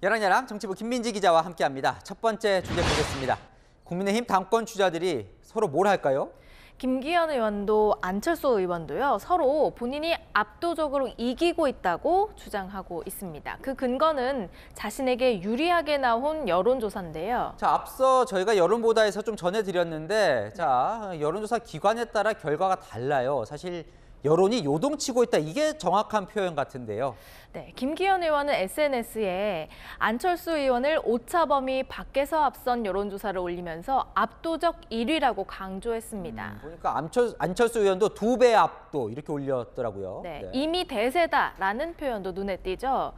여랑야랑 정치부 김민지 기자와 함께합니다. 첫 번째 주제 보겠습니다. 국민의힘 당권 주자들이 서로 뭘 할까요? 김기현 의원도 안철수 의원도요. 서로 본인이 압도적으로 이기고 있다고 주장하고 있습니다. 그 근거는 자신에게 유리하게 나온 여론조사인데요. 자, 앞서 저희가 여론보다에서 좀 전해드렸는데 자, 여론조사 기관에 따라 결과가 달라요. 사실 여론이 요동치고 있다. 이게 정확한 표현 같은데요. 네, 김기현 의원은 SNS에 안철수 의원을 오차범위 밖에서 앞선 여론조사를 올리면서 압도적 1위라고 강조했습니다. 보니까 안철수 의원도 2배 압도 이렇게 올렸더라고요. 네, 이미 대세다라는 표현도 눈에 띄죠.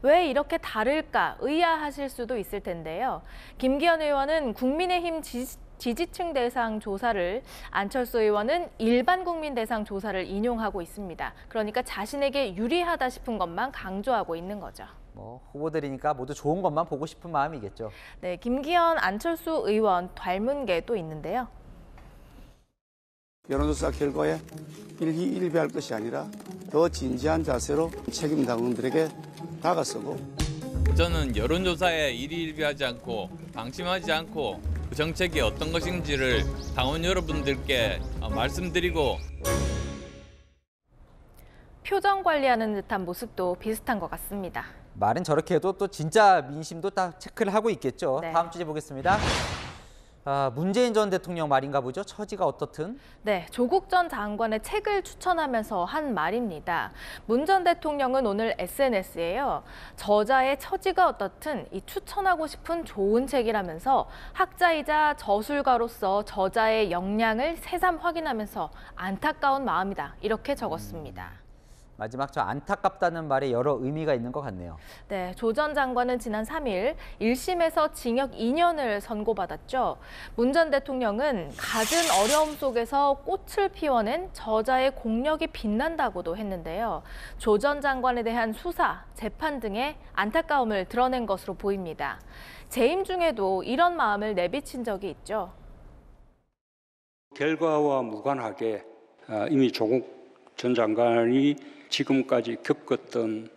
왜 이렇게 다를까 의아하실 수도 있을 텐데요. 김기현 의원은 국민의힘 지지층 대상 조사를, 안철수 의원은 일반 국민 대상 조사를 인용하고 있습니다. 그러니까 자신에게 유리하다 싶은 것만 강조하고 있는 거죠. 뭐 후보들이니까 모두 좋은 것만 보고 싶은 마음이겠죠. 네, 김기현, 안철수 의원 닮은 게 또 있는데요. 여론조사 결과에 일희일비할 것이 아니라 더 진지한 자세로 책임 당원들에게 다가서고. 저는 여론조사에 일희일비하지 않고 방심하지 않고 그 정책이 어떤 것인지를 당원 여러분들께 말씀드리고. 표정 관리하는 듯한 모습도 비슷한 것 같습니다. 말은 저렇게 해도 또 진짜 민심도 딱 체크를 하고 있겠죠. 네. 다음 주제 보겠습니다. 아, 문재인 전 대통령 말인가 보죠. 처지가 어떻든. 네, 조국 전 장관의 책을 추천하면서 한 말입니다. 문 전 대통령은 오늘 SNS에요. 저자의 처지가 어떻든 이 추천하고 싶은 좋은 책이라면서 학자이자 저술가로서 저자의 역량을 새삼 확인하면서 안타까운 마음이다. 이렇게 적었습니다. 마지막 저 안타깝다는 말에 여러 의미가 있는 것 같네요. 네, 조 전 장관은 지난 3일 1심에서 징역 2년을 선고받았죠. 문 전 대통령은 갖은 어려움 속에서 꽃을 피워낸 저자의 공력이 빛난다고도 했는데요. 조 전 장관에 대한 수사, 재판 등의 안타까움을 드러낸 것으로 보입니다. 재임 중에도 이런 마음을 내비친 적이 있죠. 결과와 무관하게 이미 조국 전 장관이 지금까지 겪었던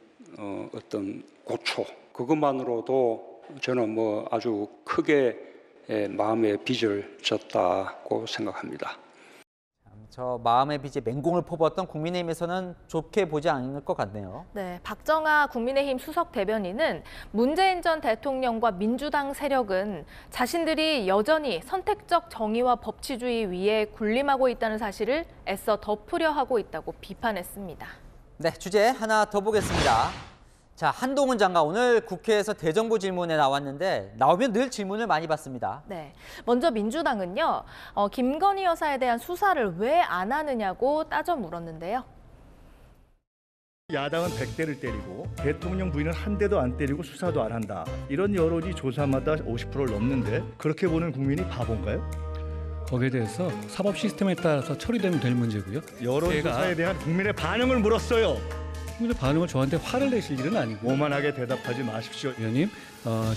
어떤 고초, 그것만으로도 저는 뭐 아주 크게 마음의 빚을 졌다고 생각합니다. 저 마음의 빚에 맹공을 퍼부었던 국민의힘에서는 좋게 보지 않을 것 같네요. 네, 박정하 국민의힘 수석 대변인은 문재인 전 대통령과 민주당 세력은 자신들이 여전히 선택적 정의와 법치주의 위에 군림하고 있다는 사실을 애써 덮으려 하고 있다고 비판했습니다. 네, 주제 하나 더 보겠습니다. 자, 한동훈 장관 오늘 국회에서 대정부 질문에 나왔는데 나오면 늘 질문을 많이 받습니다. 네, 먼저 민주당은요, 김건희 여사에 대한 수사를 왜 안 하느냐고 따져 물었는데요. 야당은 100대를 때리고 대통령 부인은 한 대도 안 때리고 수사도 안 한다. 이런 여론이 조사마다 50%를 넘는데 그렇게 보는 국민이 바본가요? 거기에 대해서 사법 시스템에 따라서 처리되면 될 문제고요. 여론조사에 대한 국민의 반응을 물었어요. 국민의 반응을 저한테 화를 내실 일은 아니고 오만하게 대답하지 마십시오. 위원님,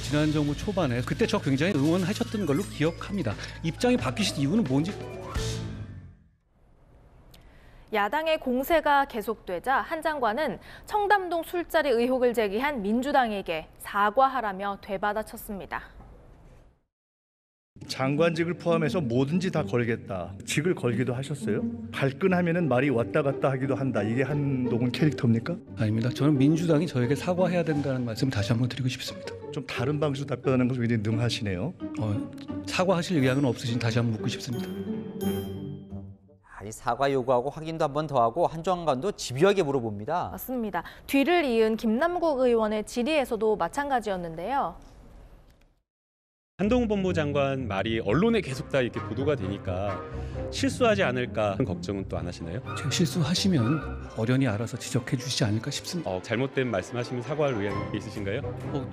지난 정부 초반에 그때 저 굉장히 응원하셨던 걸로 기억합니다. 입장이 바뀌신 이유는 뭔지. 야당의 공세가 계속되자 한 장관은 청담동 술자리 의혹을 제기한 민주당에게 사과하라며 되받아쳤습니다. 장관직을 포함해서 뭐든지 다 걸겠다. 직을 걸기도 하셨어요? 발끈하면은 말이 왔다 갔다 하기도 한다. 이게 한동훈 캐릭터입니까? 아닙니다. 저는 민주당이 저에게 사과해야 된다는 말씀 다시 한번 드리고 싶습니다. 좀 다른 방식으로 답변하는 것을 굉장히 능하시네요. 사과하실 의향은 없으신 다시 한번 묻고 싶습니다. 사과 요구하고 확인도 한 번 더 하고 한 장관도 집요하게 물어봅니다. 맞습니다. 뒤를 이은 김남국 의원의 질의에서도 마찬가지였는데요. 한동훈 법무장관 말이 언론에 계속 다 이렇게 보도가 되니까 실수하지 않을까 하는 걱정은 또 안 하시나요? 실수하시면 어련히 알아서 지적해 주시지 않을까 싶습니다. 잘못된 말씀하시면 사과할 의향이 있으신가요?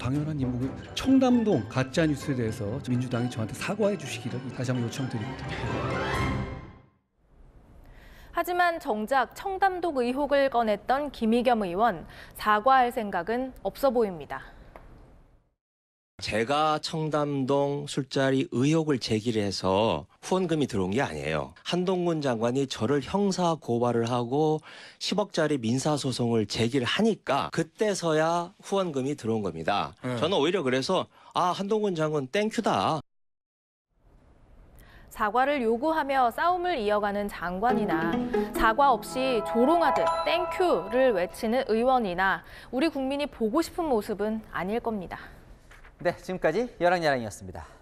당연한 임무고요. 청담동 가짜뉴스에 대해서 민주당이 저한테 사과해 주시기를 다시 한번 요청드립니다. 하지만 정작 청담동 의혹을 꺼냈던 김희겸 의원, 사과할 생각은 없어 보입니다. 제가 청담동 술자리 의혹을 제기를 해서 후원금이 들어온 게 아니에요. 한동훈 장관이 저를 형사 고발을 하고 10억짜리 민사소송을 제기를 하니까 그때서야 후원금이 들어온 겁니다. 저는 오히려 그래서 한동훈 장관 땡큐다. 사과를 요구하며 싸움을 이어가는 장관이나 사과 없이 조롱하듯 땡큐를 외치는 의원이나 우리 국민이 보고 싶은 모습은 아닐 겁니다. 네, 지금까지 여랑야랑이었습니다.